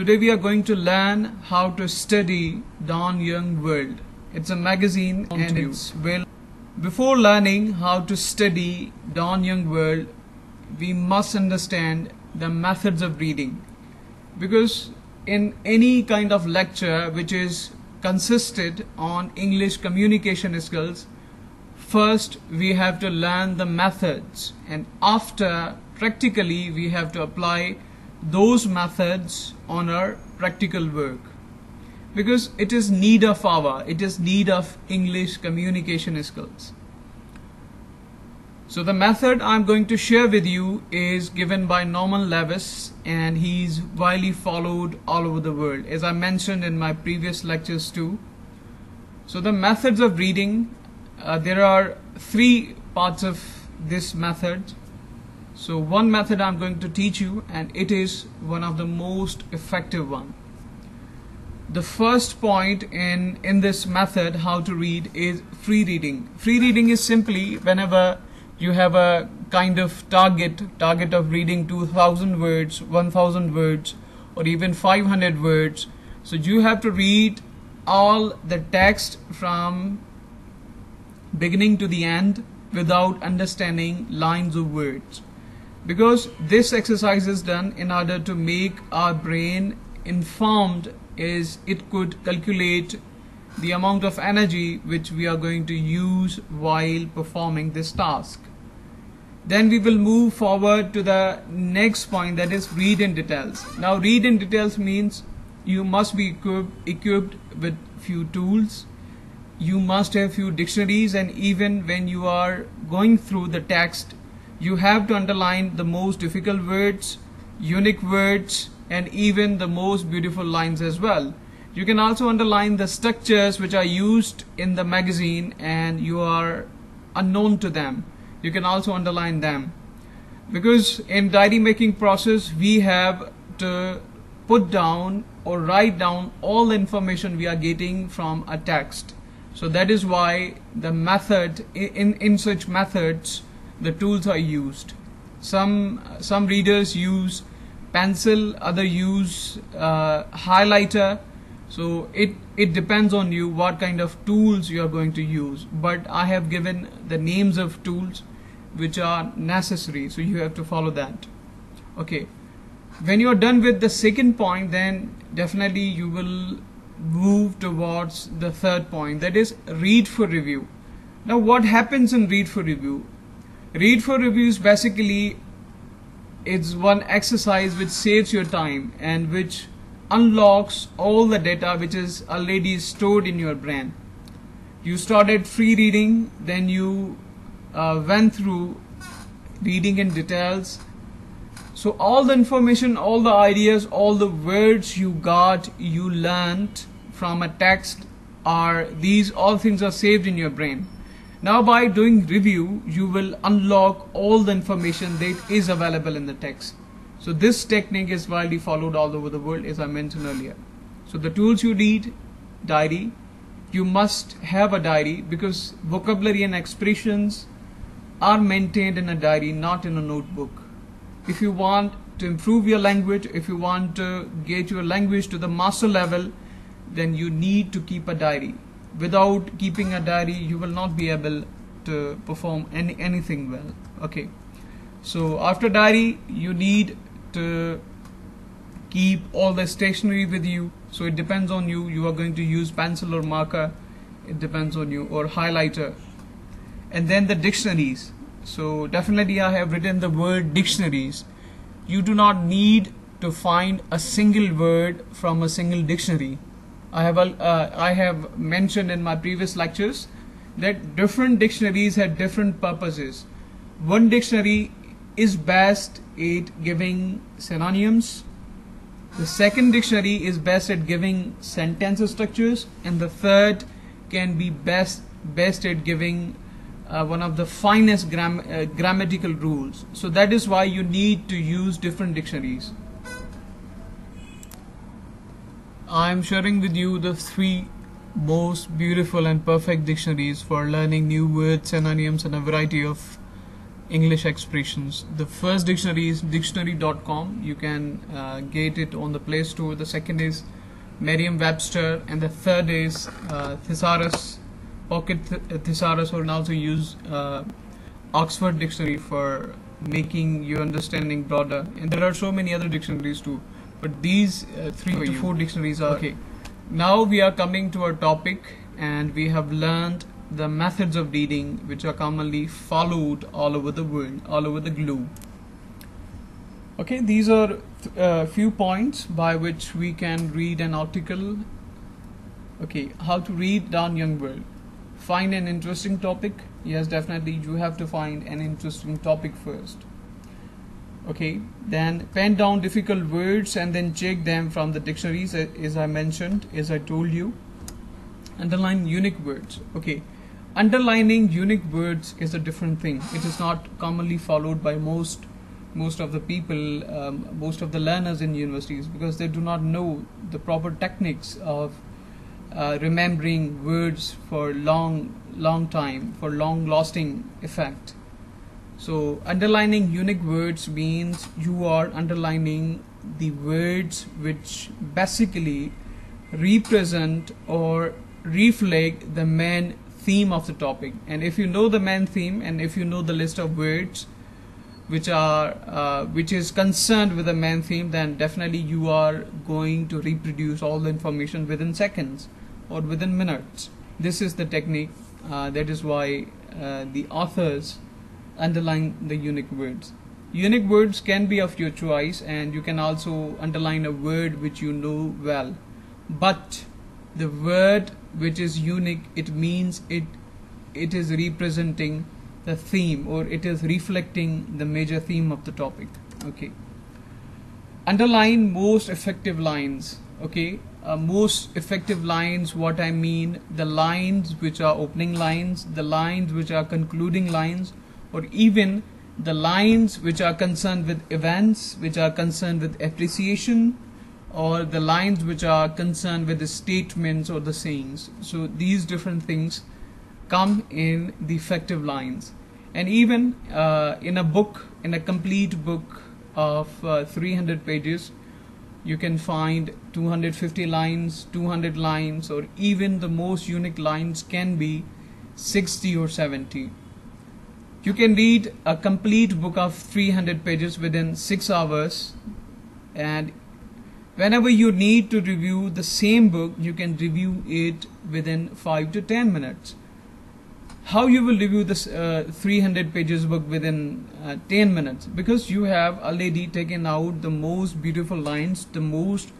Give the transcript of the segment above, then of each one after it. Today we are going to learn how to study DAWN Young World. It's a magazine and it's well. Before learning how to study DAWN Young World, we must understand the methods of reading, because in any kind of lecture which is consisted on English communication skills, first we have to learn the methods, and after practically we have to apply those methods on our practical work, because it is need of English communication skills. So the method I'm going to share with you is given by Norman Lewis, and he's widely followed all over the world, as I mentioned in my previous lectures too. So the methods of reading, there are three parts of this method. So one method I'm going to teach you, and it is one of the most effective one. The first point in this method how to read is free reading. Free reading is simply whenever you have a kind of target of reading 2,000 words, 1,000 words, or even 500 words. So you have to read all the text from beginning to the end without understanding lines of words, because this exercise is done in order to make our brain informed, as it could calculate the amount of energy which we are going to use while performing this task. Then we will move forward to the next point, that is read in details. Now read in details means you must be equipped with few tools. You must have few dictionaries, and even when you are going through the text, you have to underline the most difficult words, unique words, and even the most beautiful lines as well. You can also underline the structures which are used in the magazine and you are unknown to them. You can also underline them, because in diary making process we have to put down or write down all the information we are getting from a text. So that is why the method in such methods the tools are used. Some readers use pencil, other use highlighter. So it depends on you what kind of tools you are going to use, but I have given the names of tools which are necessary, so you have to follow that. Okay, when you are done with the second point, then definitely you will move towards the third point, that is read for review. Now what happens in read for review? Read for review is basically it's one exercise which saves your time and which unlocks all the data which is already stored in your brain. You started free reading, then you went through reading in details. So all the information, all the ideas, all the words you got, you learnt from a text, are these all things are saved in your brain. Now by doing review, you will unlock all the information that is available in the text. So this technique is widely followed all over the world, as I mentioned earlier. So the tools you need: diary. You must have a diary, because vocabulary and expressions are maintained in a diary, not in a notebook. If you want to improve your language, if you want to get your language to the master level, then you need to keep a diary. Without keeping a diary, you will not be able to perform anything well. Okay, so after diary, you need to keep all the stationery with you. So it depends on you. You are going to use pencil or marker, it depends on you, or highlighter. And then the dictionaries. So definitely I have written the word dictionaries. You do not need to find a single word from a single dictionary. I have mentioned in my previous lectures that different dictionaries had different purposes. One dictionary is best at giving synonyms, the second dictionary is best at giving sentence structures, and the third can be best at giving one of the finest grammatical rules. So that is why you need to use different dictionaries. I'm sharing with you the three most beautiful and perfect dictionaries for learning new words, synonyms, and a variety of English expressions. The first dictionary is dictionary.com. You can get it on the Play Store. The second is Merriam Webster, and the third is thesaurus, pocket thesaurus, or also use Oxford dictionary for making your understanding broader. And there are so many other dictionaries too, but these 3 to 4 dictionaries are okay. Now we are coming to our topic, and we have learned the methods of reading which are commonly followed all over the world, all over the globe. Okay, these are few points by which we can read an article. Okay, how to read DAWN Young World. Find an interesting topic. Yes, definitely you have to find an interesting topic first. Okay, then pen down difficult words and then check them from the dictionaries, as I mentioned, as I told you. Underline unique words. Okay, underlining unique words is a different thing. It is not commonly followed by most of the people, most of the learners in universities, because they do not know the proper techniques of remembering words for long time, for long lasting effect. So underlining unique words means you are underlining the words which basically represent or reflect the main theme of the topic. And if you know the main theme, and if you know the list of words which are which is concerned with the main theme, then definitely you are going to reproduce all the information within seconds or within minutes. This is the technique. That is why the authors underline the unique words. Unique words can be of your choice, and you can also underline a word which you know well, but the word which is unique, it means it is representing the theme, or it is reflecting the major theme of the topic. Okay, underline most effective lines. Okay, most effective lines, what I mean, the lines which are opening lines, the lines which are concluding lines, or even the lines which are concerned with events, which are concerned with appreciation, or the lines which are concerned with the statements or the sayings. So these different things come in the effective lines. And even in a book, in a complete book of 300 pages, you can find 250 lines, 200 lines, or even the most unique lines can be 60 or 70. You can read a complete book of 300 pages within 6 hours, and whenever you need to review the same book, you can review it within 5 to 10 minutes. How you will review this 300 pages book within 10 minutes? Because you have already taken out the most beautiful lines, the most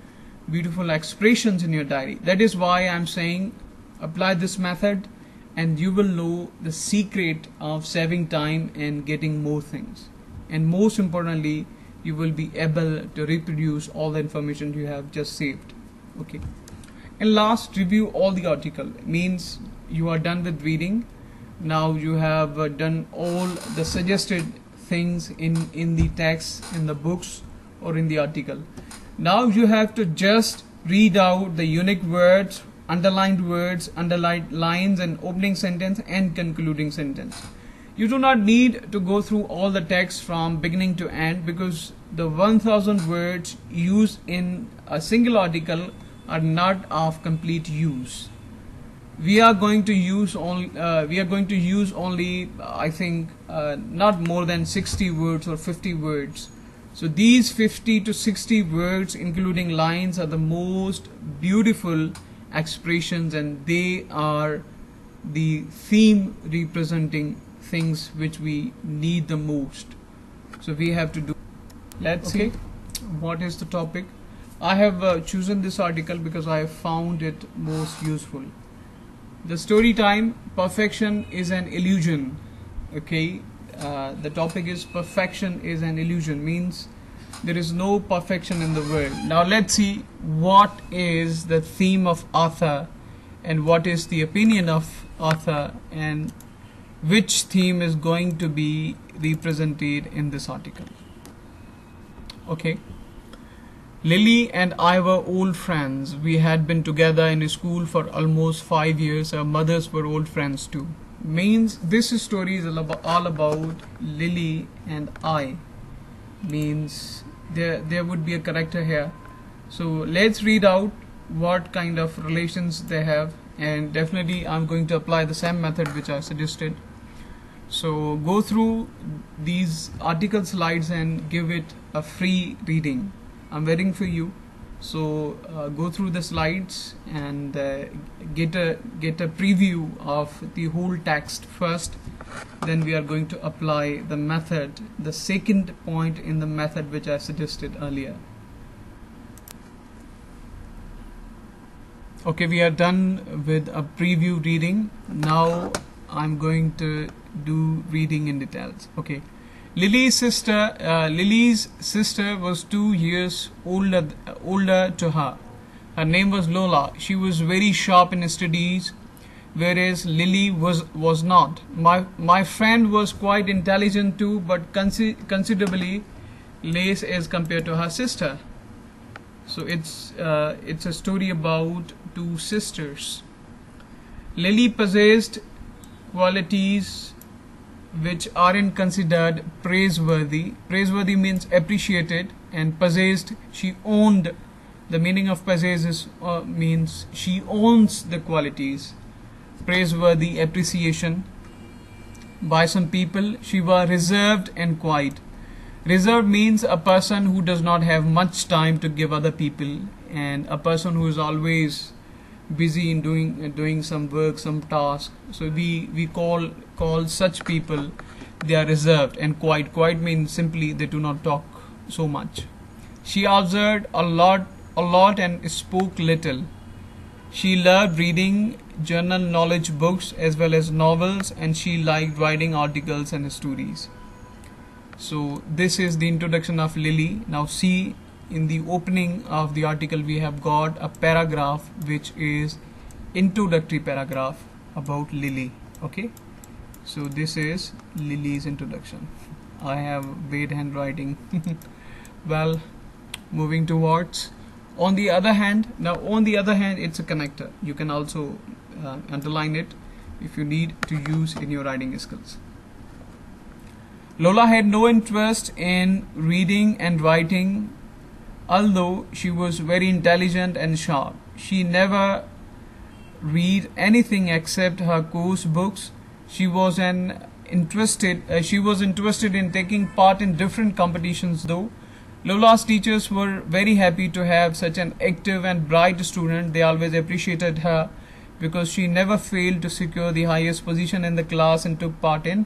beautiful expressions in your diary. That is why I'm saying apply this method, and you will know the secret of saving time and getting more things. And most importantly, you will be able to reproduce all the information you have just saved. Okay, and last, review all the article. It means you are done with reading. Now you have done all the suggested things in the text, in the books, or in the article. Now you have to just read out the unique words, underlined words, underlined lines, and opening sentence and concluding sentence. You do not need to go through all the text from beginning to end, because the 1,000 words used in a single article are not of complete use. We are going to use only, I think, not more than 60 words or 50 words. So these 50 to 60 words, including lines, are the most beautiful expressions, and they are the theme representing things which we need the most. So we have to do. Let's see what is the topic. I have chosen this article because I have found it most useful. The story time, perfection is an illusion. Okay, the topic is perfection is an illusion, means there is no perfection in the world. Now let's see what is the theme of author, and what is the opinion of author, and which theme is going to be represented in this article. Okay, Lily and I were old friends. We had been together in school for almost 5 years. Our mothers were old friends too. means this story is all about Lily and I, means there would be a character here. So let's read out what kind of relations they have, and definitely I'm going to apply the same method which I suggested. So go through these article slides and give it a free reading. I'm waiting for you. So go through the slides and get a preview of the whole text first. Then we are going to apply the method, the second point in the method which I suggested earlier. Okay, we are done with a preview reading. Now I'm going to do reading in details. Okay. Lily's sister was 2 years older to her. Her name was Lola. She was very sharp in studies, whereas Lily was not. My friend was quite intelligent too, but considerably less as compared to her sister. So it's a story about two sisters. Lily possessed qualities which aren't considered praiseworthy. Praiseworthy means appreciated, and possessed, she owned. The meaning of possesses means she owns the qualities. Praiseworthy appreciation by some people. She was reserved and quiet. Reserved means a person who does not have much time to give other people, and a person who is always busy in doing some work, some task. So we call such people, they are reserved and quiet. Quiet means simply they do not talk so much. She observed a lot and spoke little. She loved reading general knowledge books as well as novels, and she liked writing articles and stories. So this is the introduction of Lily. Now see, in the opening of the article we have got a paragraph which is introductory paragraph about Lily. Okay, so this is Lily's introduction. I have bad handwriting. Well, moving towards, on the other hand, it's a connector. You can also underline it if you need to use in your writing skills. Lola had no interest in reading and writing. Although she was very intelligent and sharp, she never read anything except her course books. She was interested in taking part in different competitions though. Lola's teachers were very happy to have such an active and bright student. They always appreciated her because she never failed to secure the highest position in the class and took part in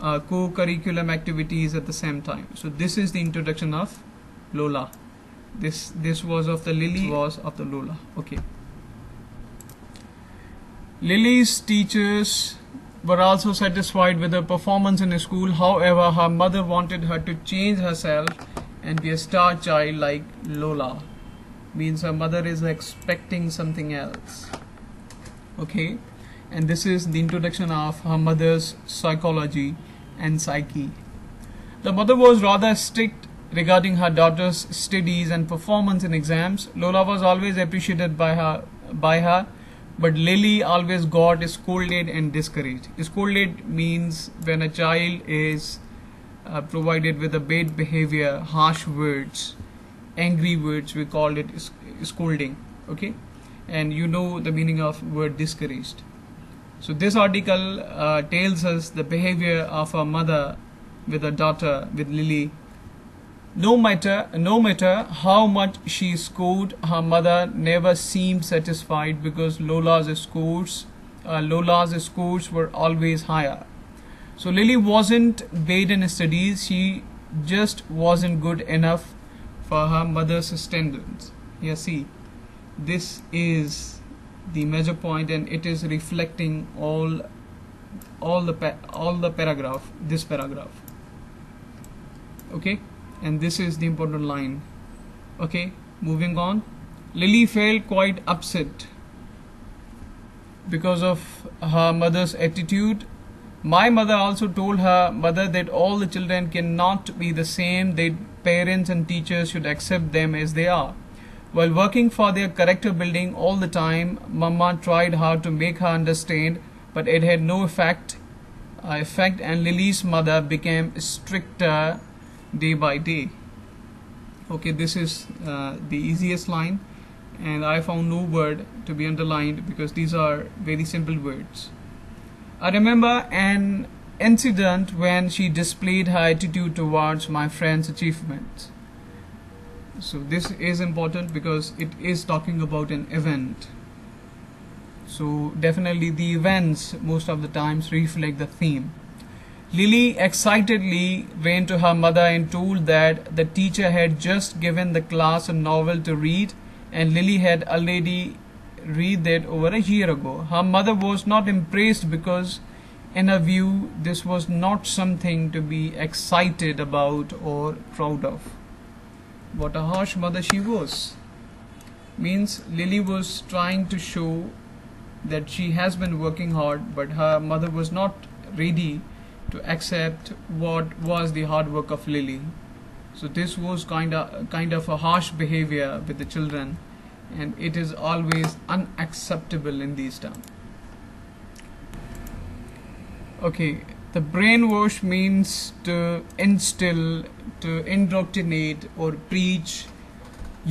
co-curriculum activities at the same time. So this is the introduction of Lola. This was of the Lily, was of the Lola. Okay. Lily's teachers were also satisfied with her performance in school. However, her mother wanted her to change herself and be a star child like Lola. Means her mother is expecting something else. Okay. And this is the introduction of her mother's psychology and psyche. The mother was rather strict regarding her daughter's studies and performance in exams. Lola was always appreciated by her, but Lily always got scolded and discouraged. Scolded means when a child is provided with a bad behavior, harsh words, angry words, we called it scolding. Okay, and you know the meaning of word discouraged. So this article tells us the behavior of a mother with her daughter, with Lily. No matter how much she scored, her mother never seemed satisfied because Lola's scores were always higher. So Lily wasn't bad in studies, she just wasn't good enough for her mother's standards. You see, this is the major point, and it is reflecting all the paragraph, this paragraph. Okay. And this is the important line. Okay, moving on. Lily felt quite upset because of her mother's attitude. My mother also told her mother that all the children cannot be the same, that parents and teachers should accept them as they are. While working for their character building all the time, Mama tried hard to make her understand, but it had no effect, and Lily's mother became stricter day by day. Okay, this is the easiest line, and I found no word to be underlined because these are very simple words. I remember an incident when she displayed her attitude towards my friend's achievements. So this is important because it is talking about an event. So definitely the events most of the times reflect the theme. Lily excitedly ran to her mother and told that the teacher had just given the class a novel to read, and Lily had already read that over a year ago. Her mother was not impressed because in her view this was not something to be excited about or proud of. What a harsh mother she was. Means Lily was trying to show that she has been working hard, but her mother was not ready to accept what was the hard work of Lily. So this was kind of a harsh behavior with the children, and it is always unacceptable in these terms. Okay, the brainwash means to instill, to indoctrinate or preach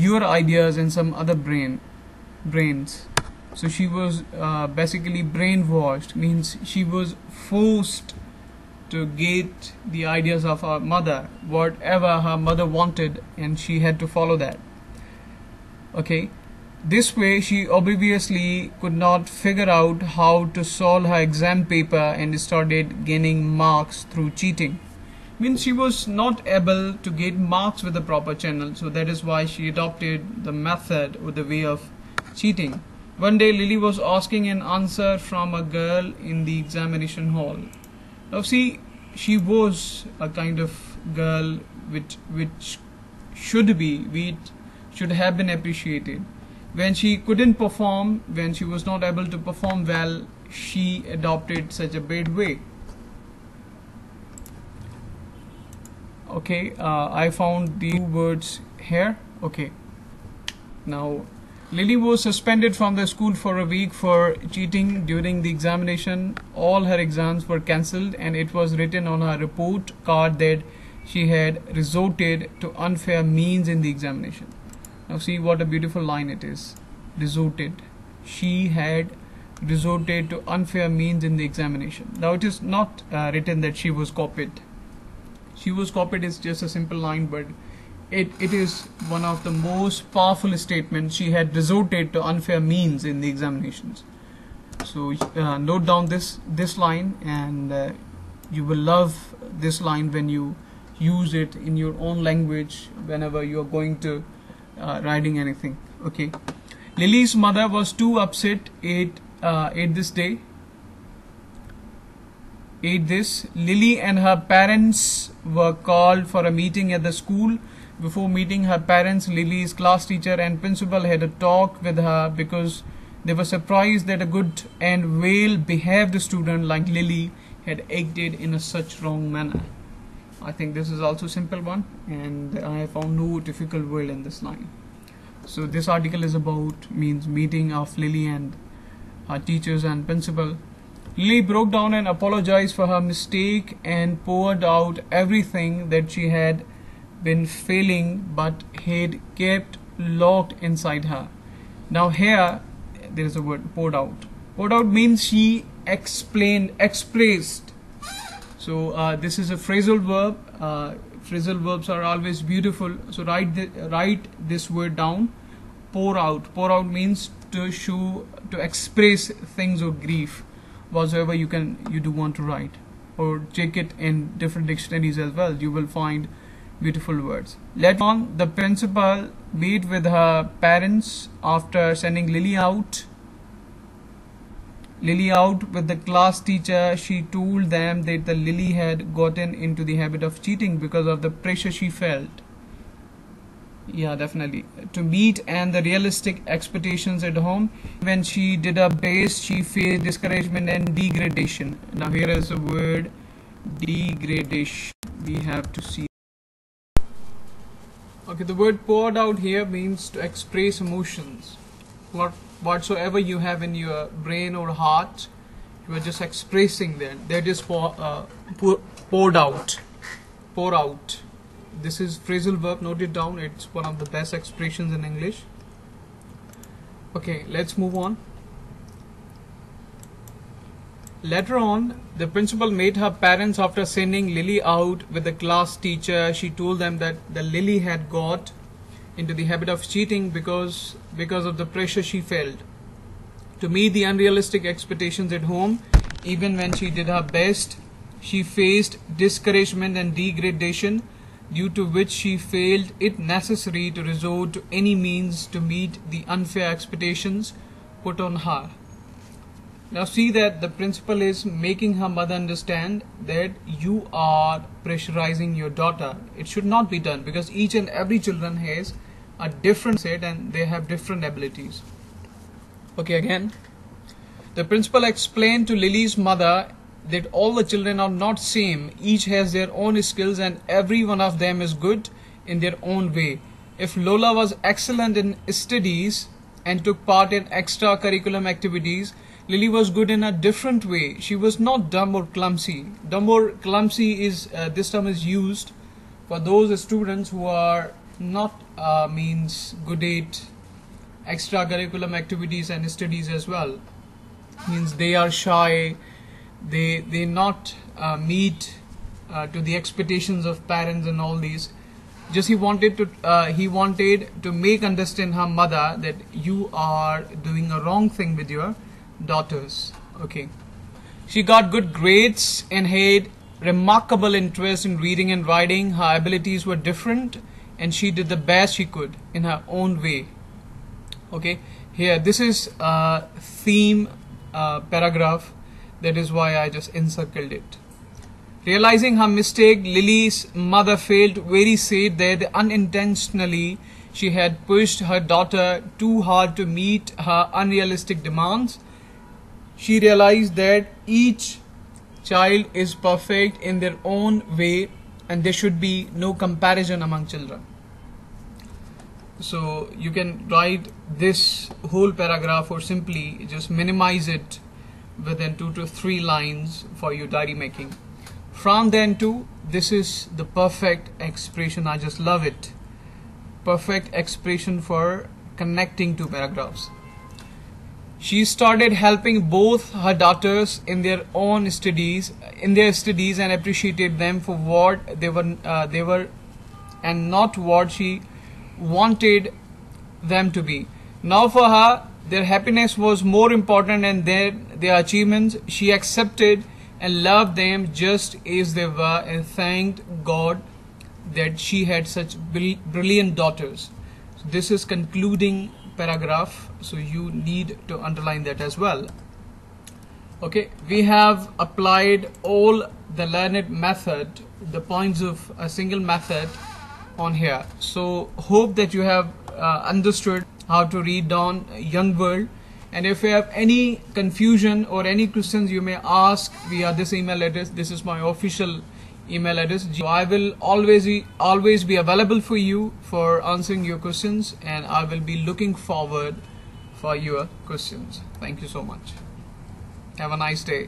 your ideas in some other brains. So she was basically brainwashed, means she was forced to get the ideas of her mother, whatever her mother wanted, and she had to follow that. Okay, this way she obviously could not figure out how to solve her exam paper and started gaining marks through cheating. Means she was not able to get marks with the proper channel, so that is why she adopted the method or the way of cheating. One day Lily was asking an answer from a girl in the examination hall. Now see, she was a kind of girl which should have been appreciated. When she couldn't perform, when she was not able to perform well, she adopted such a bad way. Okay, I found the two words here. Okay, now Lily was suspended from the school for a week for cheating during the examination. All her exams were cancelled, and it was written on her report card that she had resorted to unfair means in the examination. Now see what a beautiful line it is. Resorted. She had resorted to unfair means in the examination. Now it is not written that she was copied. She was copied is just a simple line, but it is one of the most powerful statements. She had resorted to unfair means in the examinations. So note down this line, and you will love this line when you use it in your own language whenever you are going to writing anything. Okay, Lily's mother was too upset. Lily and her parents were called for a meeting at the school. Before meeting her parents, Lily's class teacher and principal had a talk with her because they were surprised that a good and well-behaved student like Lily had acted in a such wrong manner. I think this is also a simple one, and I found no difficult word in this line. So this article is about meeting of Lily and her teachers and principal. Lily broke down and apologized for her mistake and poured out everything that she had been failing but had kept locked inside her. Now here there is a word, poured out. Poured out means she explained, expressed. So this is a phrasal verb. Phrasal verbs are always beautiful. So write this word down. Pour out. Pour out means to show, to express things or grief, whatsoever you do want to write. Or check it in different dictionaries as well. You will find beautiful words. Later on, the principal met with her parents after sending Lily out. With the class teacher, she told them that the Lily had gotten into the habit of cheating because of the pressure she felt. Yeah, definitely. To meet and the realistic expectations at home. When she did her best, she faced discouragement and degradation. Now here is the word degradation. We have to see. Okay, the word poured out here means to express emotions. Whatsoever you have in your brain or heart, You are just expressing that. That is for poured out. Pour out. This is phrasal verb. Note it down. It's one of the best expressions in English. Okay, let's move on. Later on, the principal made her parents after sending Lily out with the class teacher. She told them that the Lily had got into the habit of cheating because of the pressure she felt to meet the unrealistic expectations at home. Even when she did her best, she faced discouragement and degradation, due to which she failed it necessary to resort to any means to meet the unfair expectations put on her. Now see that the principal is making her mother understand that you are pressurizing your daughter. It should not be done, because each and every children has a different set and they have different abilities. Okay, again, the principal explained to Lily's mother that all the children are not same. Each has their own skills and every one of them is good in their own way. If Lola was excellent in studies and took part in extra curriculum activities, Lily was good in a different way. She was not dumb or clumsy. Dumb or clumsy is this term is used for those students who are not good at extra curriculum activities and studies as well. Means they are shy. They not meet to the expectations of parents and all these. Just he wanted to make understand her mother that you are doing a wrong thing with your daughters. Okay, she got good grades and had remarkable interest in reading and writing. Her abilities were different and she did the best she could in her own way. Okay, here this is a theme paragraph, that is why I just encircled it. Realizing her mistake, Lily's mother felt very sad that unintentionally she had pushed her daughter too hard to meet her unrealistic demands. She realized that each child is perfect in their own way and there should be no comparison among children. So you can write this whole paragraph or simply just minimize it within 2 to 3 lines for your diary making. From then to, this is the perfect expression. I just love it. Perfect expression for connecting 2 paragraphs. She started helping both her daughters in their own studies, and appreciated them for what they were, and not what she wanted them to be. Now for her, their happiness was more important than their achievements. She accepted and loved them just as they were, and thanked God that she had such brilliant daughters. So this is concluding paragraph, so you need to underline that as well. Okay, we have applied all the learned method, the points of a single method on here. So hope that you have understood how to read DAWN Young World, and if you have any confusion or any questions, you may ask via this email address. This is my official email address. So I will always be available for you for answering your questions, and I will be looking forward for your questions. Thank you so much. Have a nice day.